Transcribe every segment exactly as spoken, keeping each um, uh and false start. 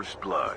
First blood.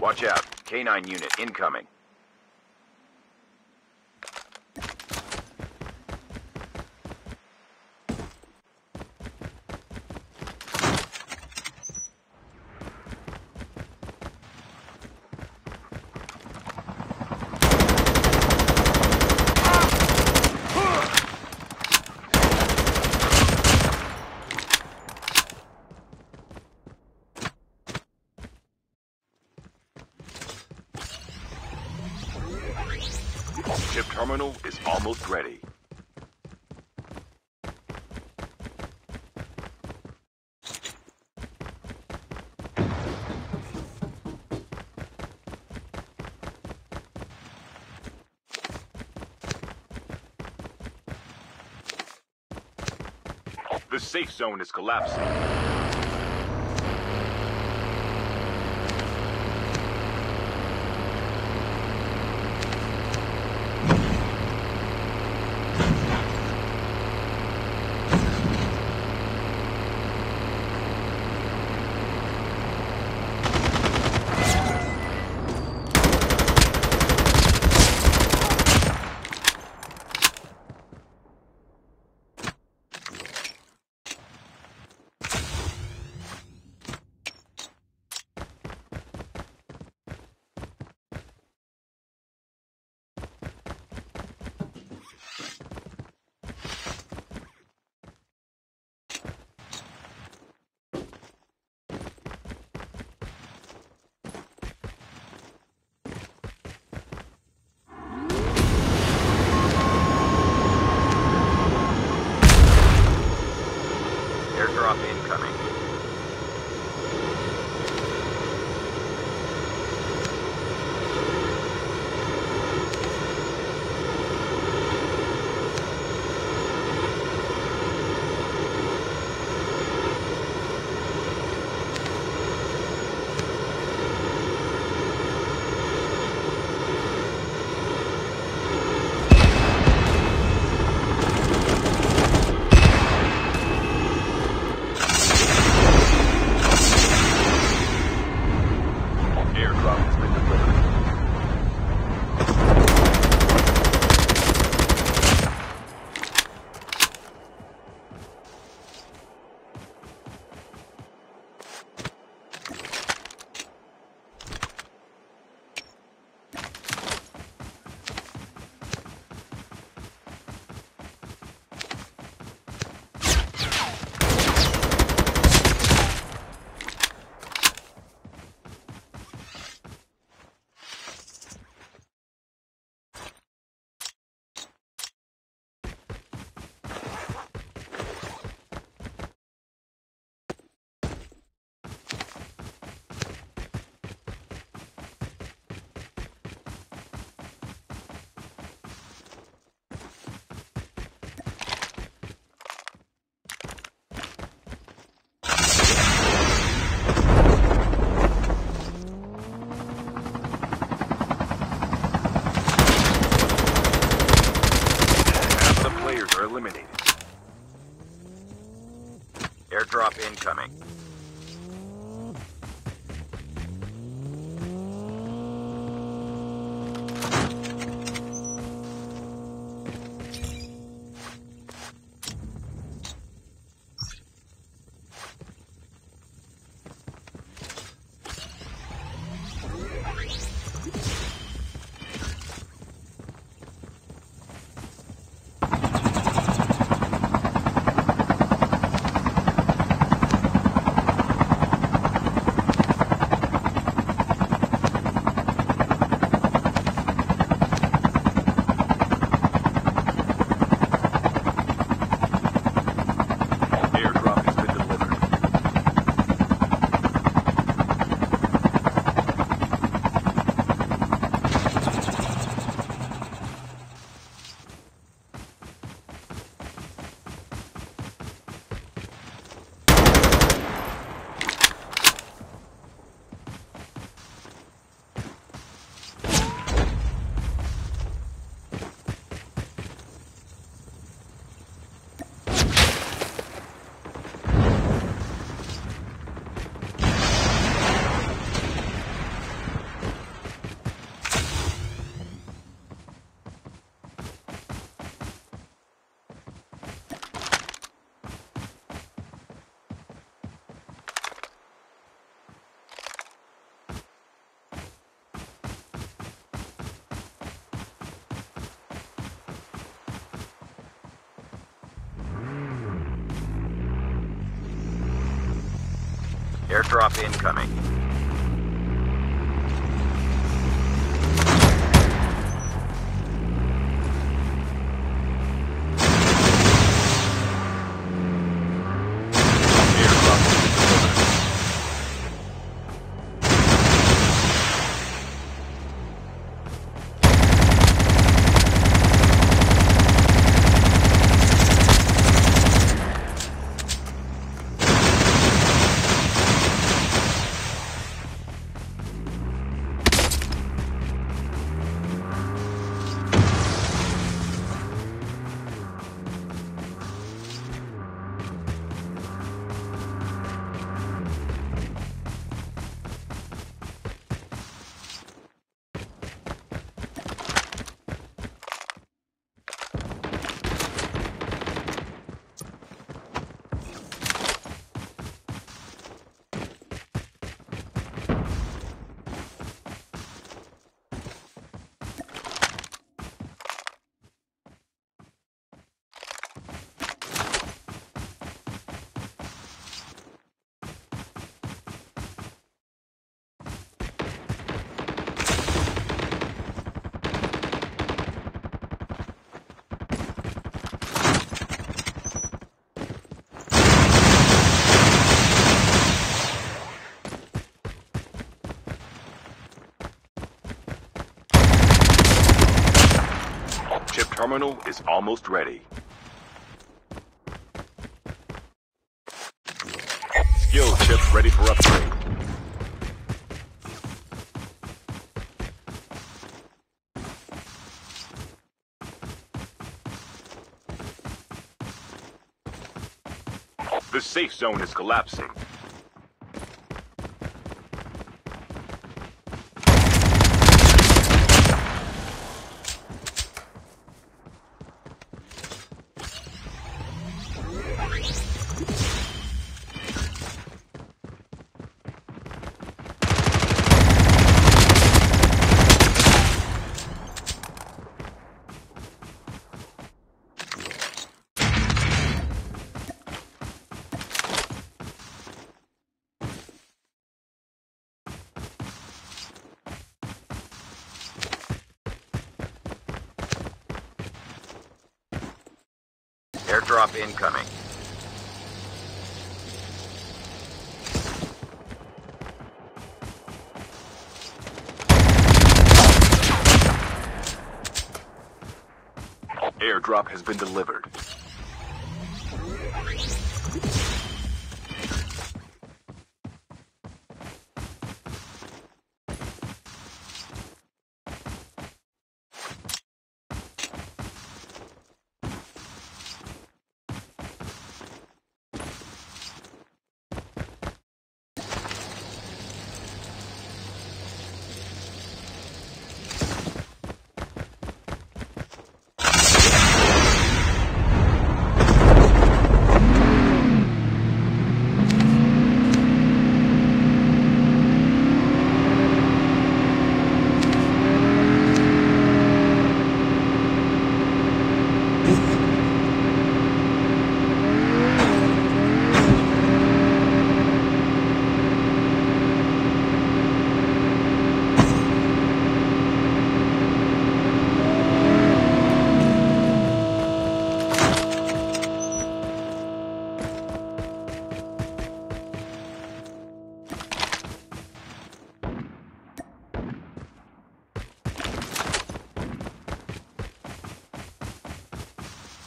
Watch out. K nine unit incoming. Terminal is almost ready. The safe zone is collapsing. airdrop incoming. Airdrop incoming. Terminal is almost ready. Skill chips ready for upgrade. The safe zone is collapsing. Airdrop incoming. Airdrop has been delivered.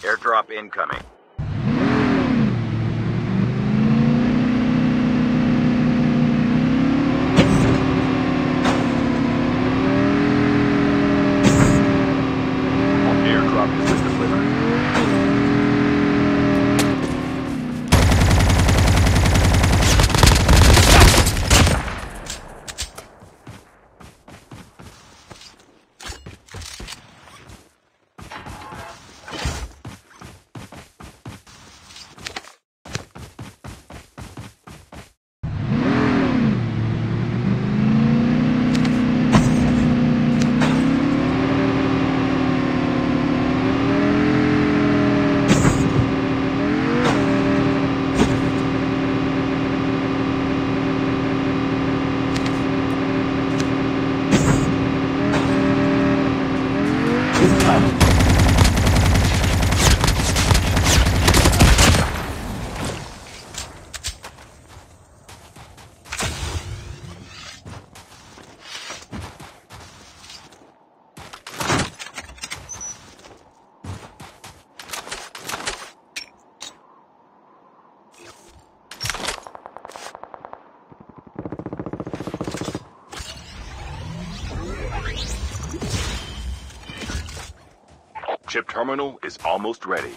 Airdrop incoming. Chip terminal is almost ready.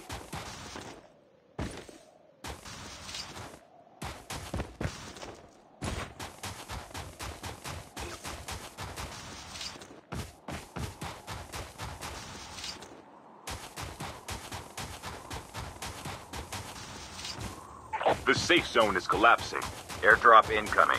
The safe zone is collapsing. Airdrop incoming.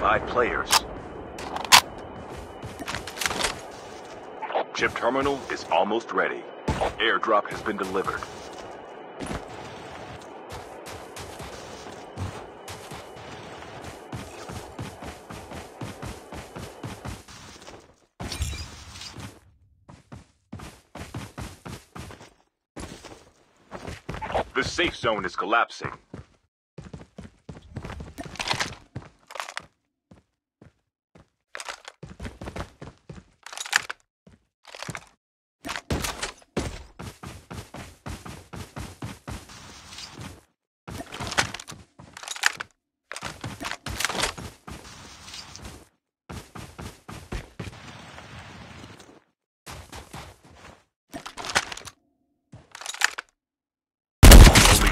Five players. Chip terminal is almost ready. Airdrop has been delivered. The safe zone is collapsing.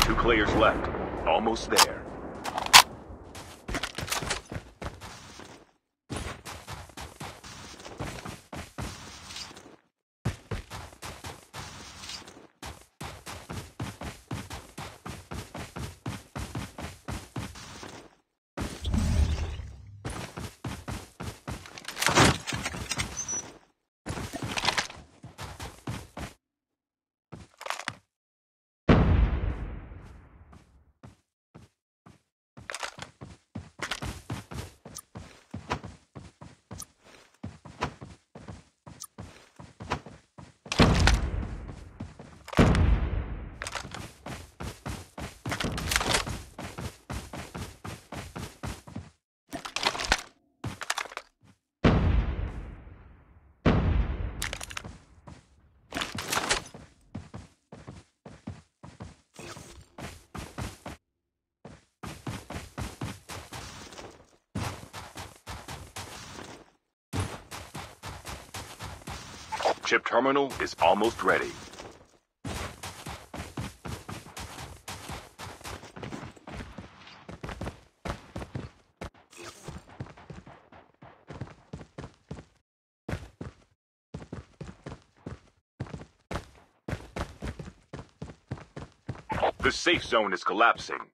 Two players left. Almost there. Chip terminal is almost ready. The safe zone is collapsing.